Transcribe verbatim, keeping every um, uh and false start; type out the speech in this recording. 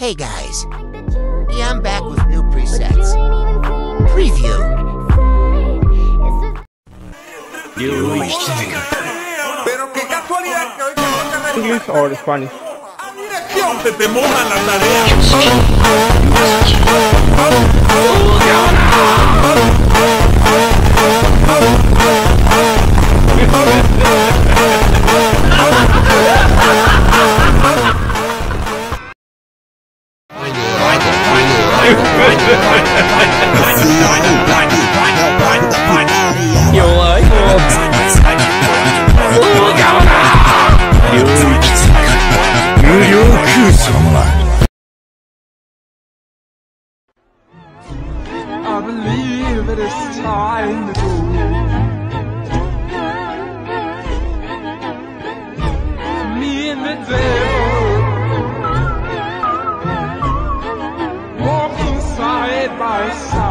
Hey guys, yeah, I'm back with new presets. Preview. English or Spanish? I believe it is time to go. Me and the devil walking side by side.